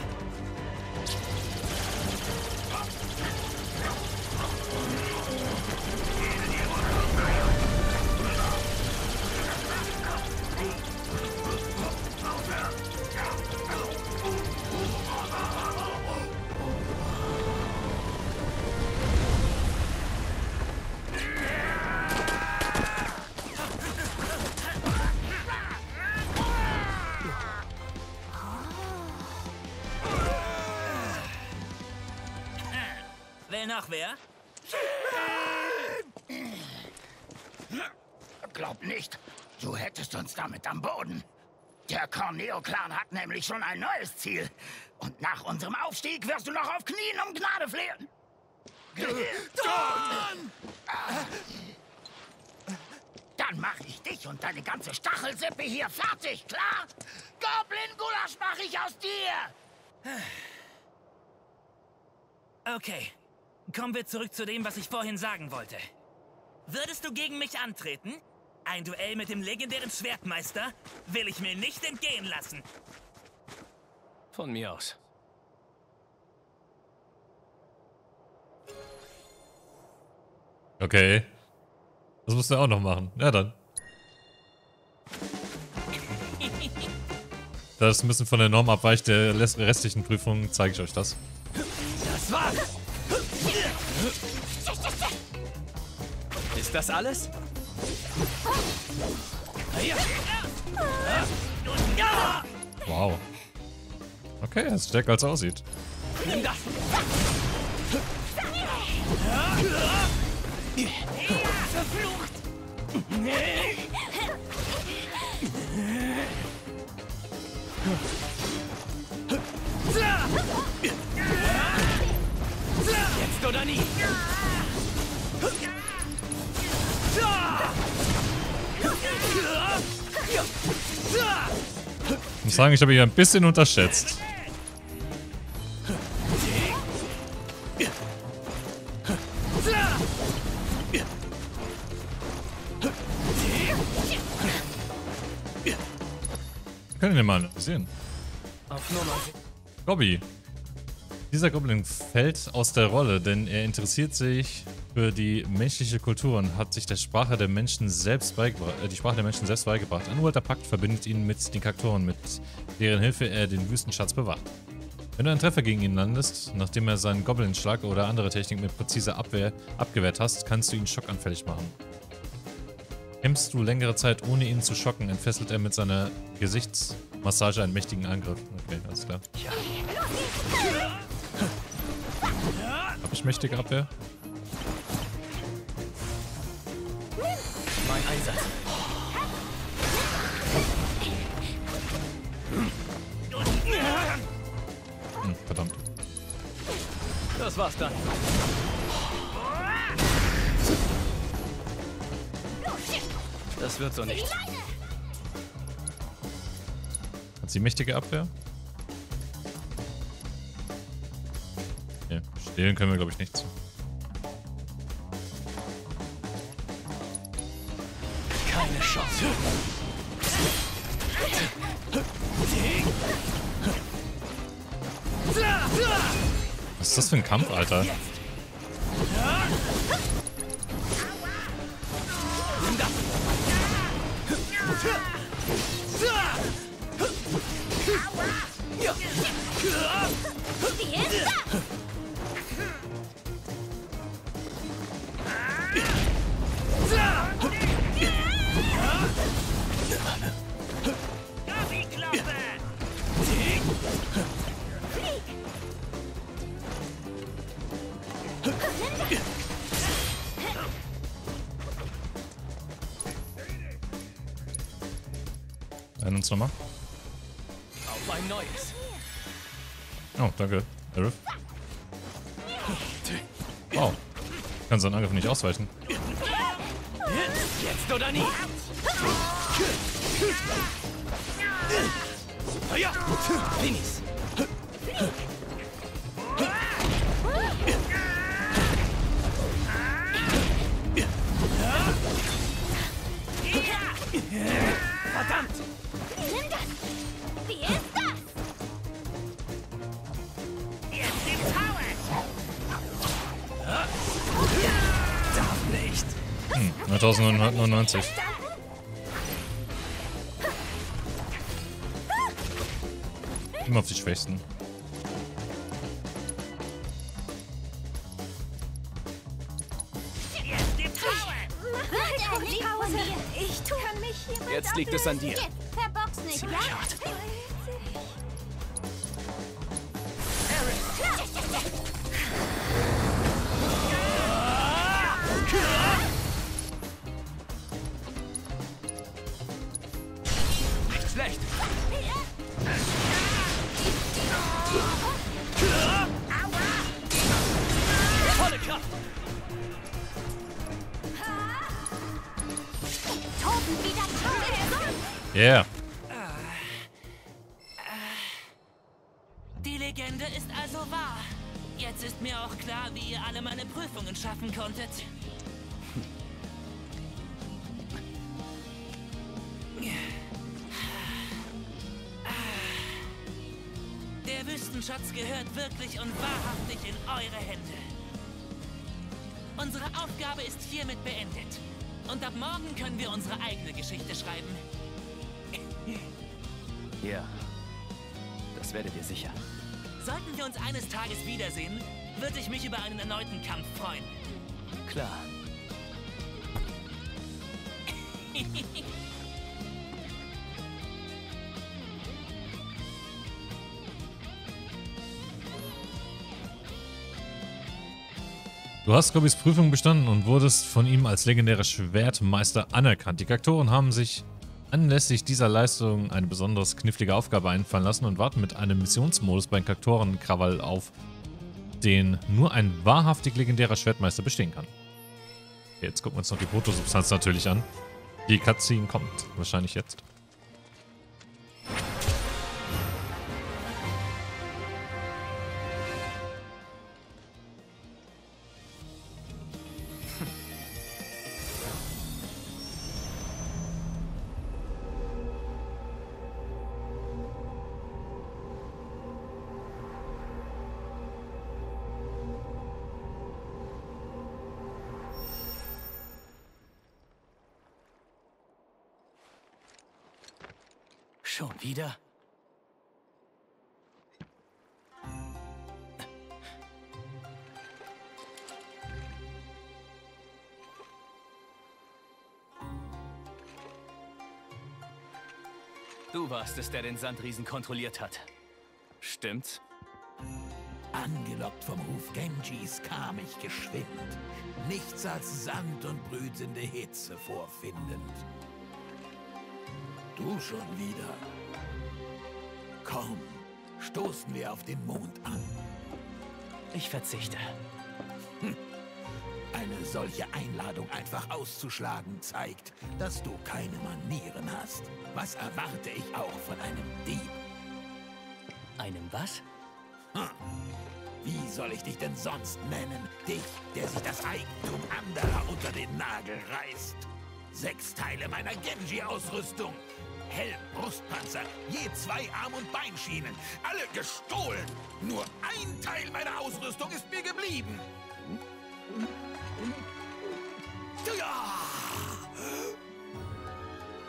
Noch wer? Glaub nicht, du hättest uns damit am Boden. Der Corneo-Clan hat nämlich schon ein neues Ziel. Und nach unserem Aufstieg wirst du noch auf Knien um Gnade flehen. Don! Dann mach ich dich und deine ganze Stachelsippe hier fertig, klar? Goblin-Gulasch mach ich aus dir! Okay. Kommen wir zurück zu dem, was ich vorhin sagen wollte. Würdest du gegen mich antreten? Ein Duell mit dem legendären Schwertmeister will ich mir nicht entgehen lassen. Von mir aus. Okay. Das musst du auch noch machen. Ja, dann. Da es ein bisschen von der Norm abweicht der restlichen Prüfung, zeige ich euch das. Das war's! Ist das alles? Wow. Okay, das ist stärker als es aussieht. Nimm das! Verflucht! Jetzt oder nie! Ich muss sagen, ich habe ihn ein bisschen unterschätzt. Wir können ihn mal analysieren. Gobi. Dieser Goblin fällt aus der Rolle, denn er interessiert sich für die menschliche Kultur und hat sich der Sprache der Menschen selbst beigebracht. Ein uralter Pakt verbindet ihn mit den Kaktoren, mit deren Hilfe er den Wüstenschatz bewacht. Wenn du einen Treffer gegen ihn landest, nachdem er seinen Goblin-Schlag oder andere Technik mit präziser Abwehr abgewehrt hast, kannst du ihn schockanfällig machen. Kämpfst du längere Zeit, ohne ihn zu schocken, entfesselt er mit seiner Gesichtsmassage einen mächtigen Angriff. Okay, alles klar. Hab ich mächtige Abwehr? Mein Einsatz. Verdammt. Das war's dann. Das wird so nicht. Hat sie mächtige Abwehr? Ja, stehlen können wir, glaube ich, nichts. Keine Chance. Was ist das für ein Kampf, Alter? Nochmal. Auf ein neues. Oh, danke, Aerith. Wow. Ich kann seinen Angriff nicht ausweichen. Jetzt oder nie. Verdammt. Wie ist das? Jetzt gibt's Power! Darf nicht! 1999. Immer auf die Schwächsten. Jetzt gibt's Power! Ich kann mich hier. Jetzt liegt es an dir. Nicht, ja? Nicht schlecht. Volle Kraft. Yeah. Konntet. Der Wüstenschatz gehört wirklich und wahrhaftig in eure Hände. Unsere Aufgabe ist hiermit beendet. Und ab morgen können wir unsere eigene Geschichte schreiben. Ja, das werdet ihr sicher. Sollten wir uns eines Tages wiedersehen, würde ich mich über einen erneuten Kampf freuen. Klar. Du hast Gobis Prüfung bestanden und wurdest von ihm als legendärer Schwertmeister anerkannt. Die Kaktoren haben sich anlässlich dieser Leistung eine besonders knifflige Aufgabe einfallen lassen und warten mit einem Missionsmodus beim Kaktorenkrawall auf, den nur ein wahrhaftig legendärer Schwertmeister bestehen kann. Okay, jetzt gucken wir uns noch die Protosubstanz natürlich an. Die Cutscene kommt wahrscheinlich jetzt. Schon wieder? Du warst es, der den Sandriesen kontrolliert hat. Stimmt's? Angelockt vom Ruf Genjis kam ich geschwind. Nichts als Sand und brütende Hitze vorfindend. Du schon wieder. Komm, stoßen wir auf den Mond an. Ich verzichte. Eine solche Einladung einfach auszuschlagen zeigt, dass du keine Manieren hast. Was erwarte ich auch von einem Dieb? Einem was? Wie soll ich dich denn sonst nennen? Dich, der sich das Eigentum anderer unter den Nagel reißt. 6 Teile meiner Genji-Ausrüstung. Helm, Brustpanzer, je 2 Arm- und Beinschienen. Alle gestohlen. Nur ein Teil meiner Ausrüstung ist mir geblieben.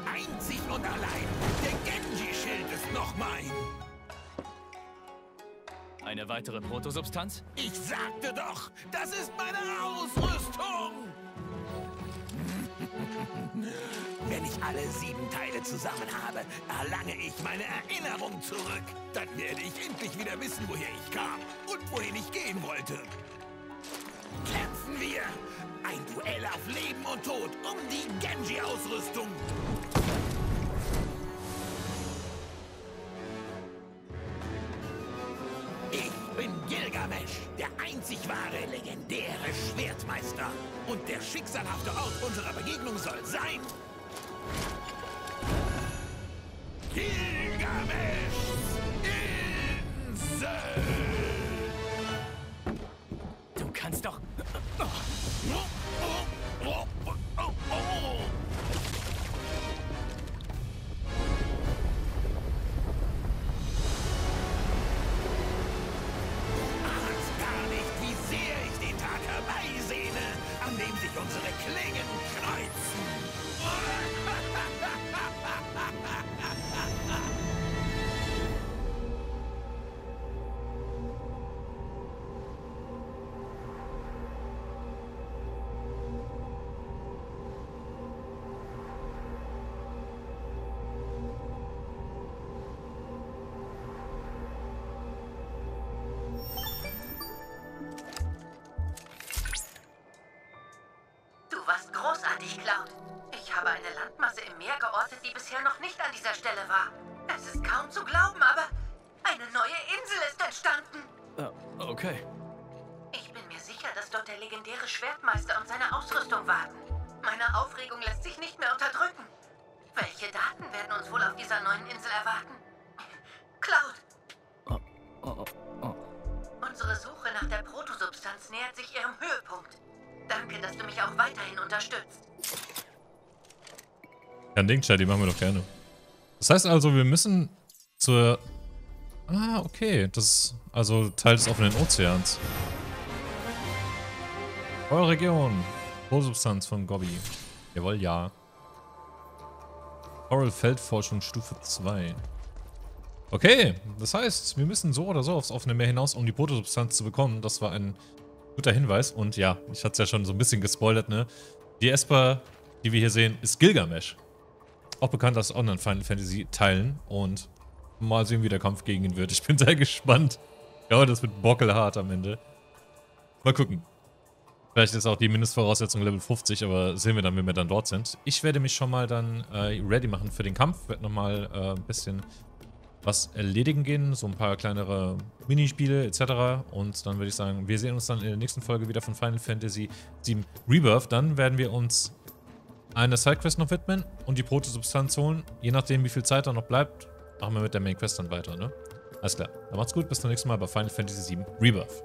Einzig und allein, der Genji-Schild ist noch mein. Eine weitere Protosubstanz? Ich sagte doch, das ist meine Ausrüstung! Wenn ich alle 7 Teile zusammen habe, erlange ich meine Erinnerung zurück. Dann werde ich endlich wieder wissen, woher ich kam und wohin ich gehen wollte. Kämpfen wir! Ein Duell auf Leben und Tod um die Genji-Ausrüstung! Ich bin Gilgamesh, der einzig wahre, legendäre Schwertmeister. Und der schicksalhafte Ort unserer Begegnung soll sein... Gilgamesh Insel! Du kannst doch... Oh. Cloud. Ich habe eine Landmasse im Meer geortet, die bisher noch nicht an dieser Stelle war. Es ist kaum zu glauben, aber eine neue Insel ist entstanden. Okay. Ich bin mir sicher, dass dort der legendäre Schwertmeister und seine Ausrüstung warten. Meine Aufregung lässt sich nicht mehr unterdrücken. Welche Daten werden uns wohl auf dieser neuen Insel erwarten? Cloud! Unsere Suche nach der Protosubstanz nähert sich ihrem Höhepunkt. Danke, dass du mich auch weiterhin unterstützt. Kein Ding, Chat, die machen wir doch gerne. Das heißt also, wir müssen zur... Ah, okay. Das ist also Teil des offenen Ozeans. Eure Region. Protosubstanz von Gobi. Jawohl, ja. Oral Feldforschung Stufe 2. Okay, das heißt, wir müssen so oder so aufs offene Meer hinaus, um die Protosubstanz zu bekommen. Das war ein... guter Hinweis und ja, ich hatte es ja schon so ein bisschen gespoilert, ne? Die Esper, die wir hier sehen, ist Gilgamesh. Auch bekannt aus anderen Final Fantasy Teilen und mal sehen, wie der Kampf gegen ihn wird. Ich bin sehr gespannt. Ja, das wird bockelhart am Ende. Mal gucken. Vielleicht ist auch die Mindestvoraussetzung Level 50, aber sehen wir dann, wenn wir dann dort sind. Ich werde mich schon mal dann ready machen für den Kampf. Werde nochmal ein bisschen... was erledigen gehen, so ein paar kleinere Minispiele etc. Und dann würde ich sagen, wir sehen uns dann in der nächsten Folge wieder von Final Fantasy 7 Rebirth. Dann werden wir uns einer Sidequest noch widmen und die Protosubstanz holen. Je nachdem, wie viel Zeit da noch bleibt, machen wir mit der Mainquest dann weiter, ne? Alles klar, dann macht's gut, bis zum nächsten Mal bei Final Fantasy 7 Rebirth.